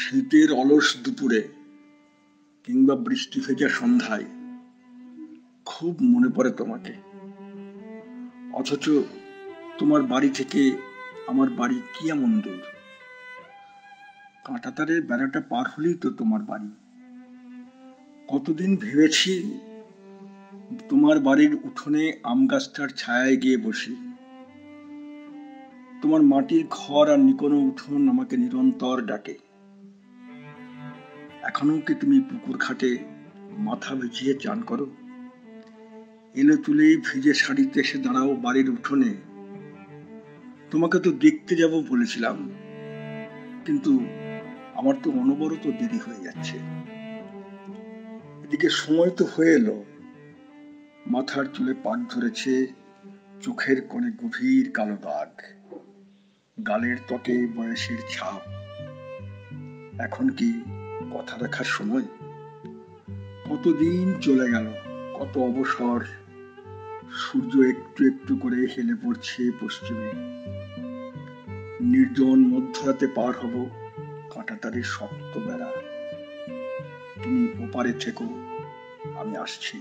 শীতের অলস দুপুরে কিংবা বৃষ্টি ভেজা সন্ধ্যায় খুব মনে পড়ে তোমাকে। অথচ তোমার বাড়ি থেকে আমার বাড়ি কি এমন দূর, কাঁটাতারে বেড়াটা পার হলেই তো তোমার বাড়ি। কতদিন ভেবেছি তোমার বাড়ির উঠোনে আম গাছটার ছায়ায় গিয়ে বসি। তোমার মাটির ঘর আর নিকোনো উঠোন আমাকে নিরন্তর ডাকে। এখনো কি তুমি পুকুর ঘাটে মাথা ভিজিয়ে চান করো? এলো তুলেই ভিজে শাড়িতে এসে দাঁড়াও বাড়ির উঠোনে। তোমাকে তো দেখতে যাব বলেছিলাম, কিন্তু আমার তো অনবরত দেরি হয়ে যাচ্ছে। এদিকে সময় তো হয়ে এলো, মাথার চুলে পাক ধরেছে, চোখের কোণে গভীর কালো দাগ, গালের ত্বকে বয়সের ছাপ। এখন কি কথা রাখার সময়? কতদিন চলে গেল, কত অবসর। সূর্য একটু একটু করে হেলে পড়ছে পশ্চিমে। নির্জন মধ্যরাতে পার হব কাঁটাতারে শক্ত বেড়া। তুমি ওপারে থেকো, আমি আসছি।